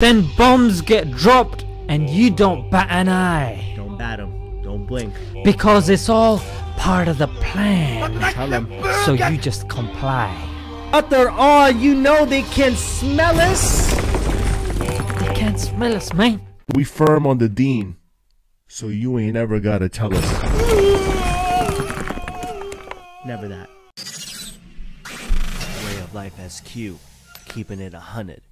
Then bombs get dropped and you don't bat an eye. Don't bat them. Don't blink. Because it's all part of the plan. So you just comply. After all, you know they can't smell us. They can't smell us, man. We firm on the deen. So you ain't ever gotta tell us. Never that. Way of Life SQ. Keeping it 100.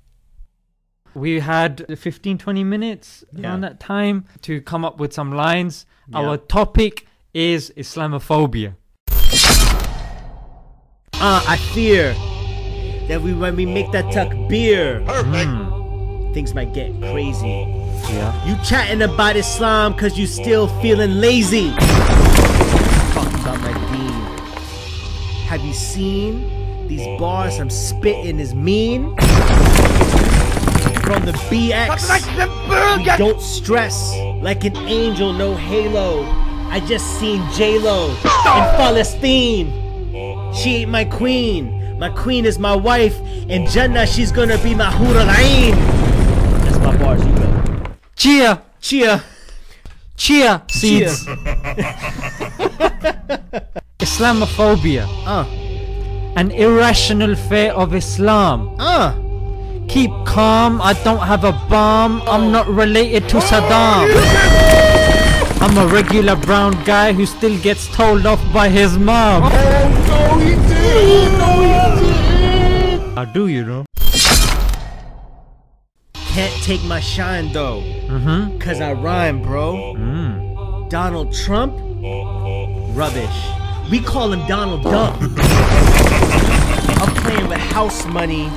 We had 15-20 minutes around that time to come up with some lines. Yeah. Our topic is Islamophobia. I fear that when we make that takbir, things might get crazy. Yeah. You chatting about Islam because you still feeling lazy. Fuck about my deen. Have you seen these bars I'm spitting is mean? From the BX, we don't stress like an angel, no halo. I just seen JLo in Palestine. She ain't my queen. My queen is my wife. In Jannah, she's gonna be my Hoor Al Ain. That's my bars, you know. Chia, chia, chia seeds. Islamophobia. An irrational fear of Islam. Keep calm, I don't have a bomb. I'm not related to Saddam. I'm a regular brown guy who still gets told off by his mom. Oh no, he did! No, he did! I do, you know. Can't take my shine though, cause I rhyme, bro. Donald Trump? Rubbish. We call him Donald Dump. I'm playing with house money.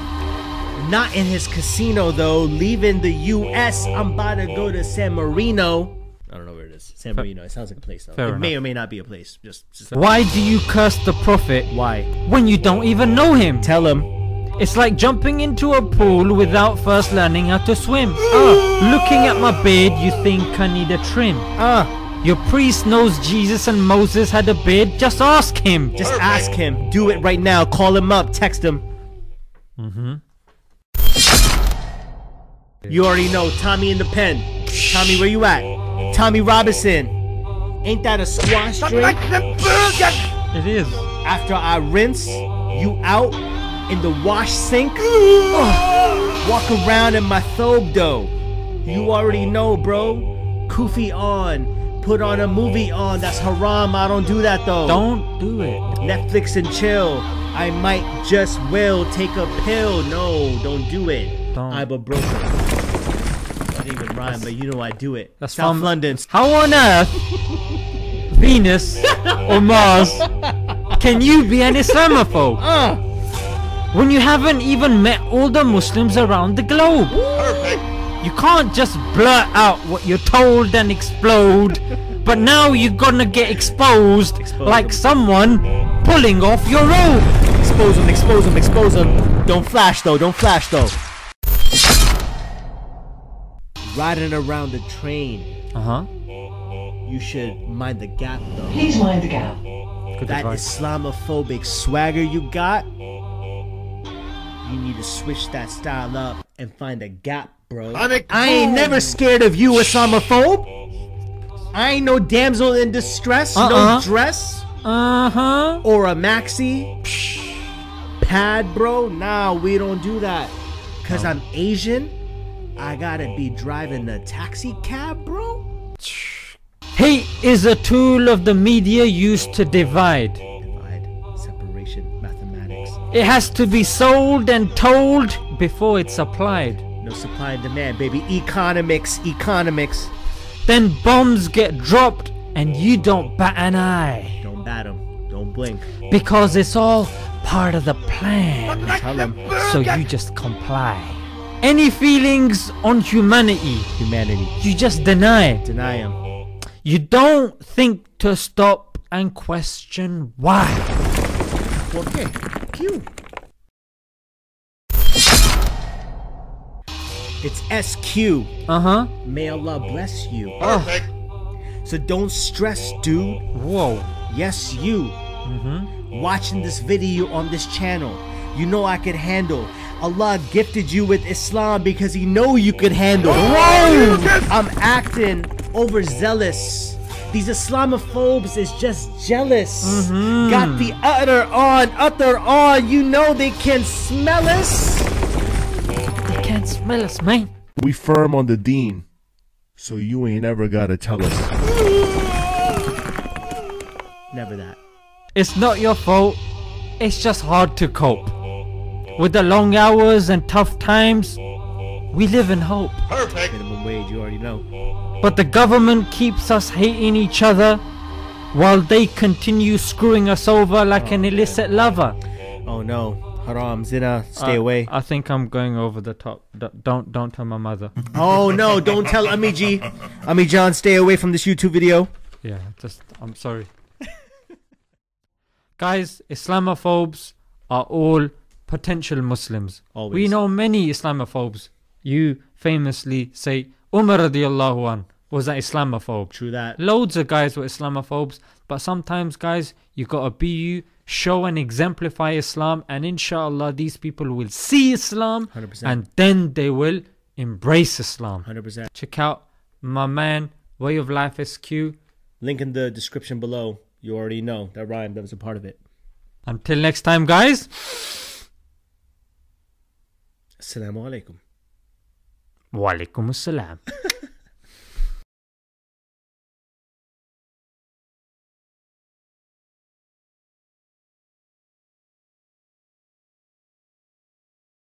Not in his casino though, leaving the US, I'm about to go to San Marino. I don't know where it is. San Marino, it sounds like a place though. It may or may not be a place. Just why do you curse the Prophet? Why? When you don't even know him. Tell him. It's like jumping into a pool without first learning how to swim. Looking at my beard, you think I need a trim. Your priest knows Jesus and Moses had a beard, just ask him. Just ask him. Do it right now. Call him up, text him. You already know Tommy in the pen. Tommy, where you at? Tommy Robinson. Ain't that a squash drink? It is. After I rinse, you out in the wash sink. Walk around in my thobe though. You already know, bro. Kufi on. Put on a movie on. That's haram. I don't do that though. Don't do it. Netflix and chill. I might just will take a pill. No, don't do it. I'm a broker. I don't even rhyme, but you know I do it. That's South London. How on earth, Venus or Mars, can you be an Islamophobe? When you haven't even met all the Muslims around the globe. You can't just blurt out what you're told and explode. But now you're gonna get exposed, like someone pulling off your robe. Expose them, expose them, expose them. Don't flash though, don't flash though. Riding around the train. You should mind the gap though. Please mind the gap. That Islamophobic swagger you got, you need to switch that style up and find a gap, bro. I ain't never scared of you, Islamophobe. I ain't no damsel in distress, no dress, or a maxi pad, bro. Nah, we don't do that. Cause I'm Asian. I gotta be driving a taxi cab, bro? Hate is a tool of the media used to divide. Separation, mathematics. It has to be sold and told before it's applied. No supply and demand, baby. Economics, economics. Then bombs get dropped and you don't bat an eye. Don't bat them. Don't blink. Because it's all part of the plan. Tell them. So you just comply. Any feelings on humanity, you just deny them. You don't think to stop and question why. Okay, Q. It's SQ. May Allah bless you. So don't stress, dude. Whoa. Yes, you. Watching this video on this channel, you know I can handle. Allah gifted you with Islam because he know you could handle it. I'm acting overzealous. These Islamophobes is just jealous. Got the utter on. You know they can smell us. They can't smell us, man. We firm on the deen, so you ain't ever gotta tell us. Never that. It's not your fault. It's just hard to cope. With the long hours and tough times, we live in hope. Perfect. Minimum wage, you already know. But the government keeps us hating each other while they continue screwing us over like an illicit lover. Oh no, haram, zina, stay away. I think I'm going over the top. Don't tell my mother. Oh no, don't tell Ami G. Ami John, stay away from this YouTube video. Yeah, I'm sorry. Guys, Islamophobes are all potential Muslims. Always. We know many Islamophobes. You famously say Umar radiyallahu anhu was an Islamophobe. True that. Loads of guys were Islamophobes, but sometimes guys, you gotta be you, show and exemplify Islam, and inshallah these people will see Islam 100%. And then they will embrace Islam. 100%. Check out my man Way of Life SQ. Link in the description below. You already know that rhyme, that was a part of it. Until next time guys. Assalamu alaikum. Wa alaikum assalam.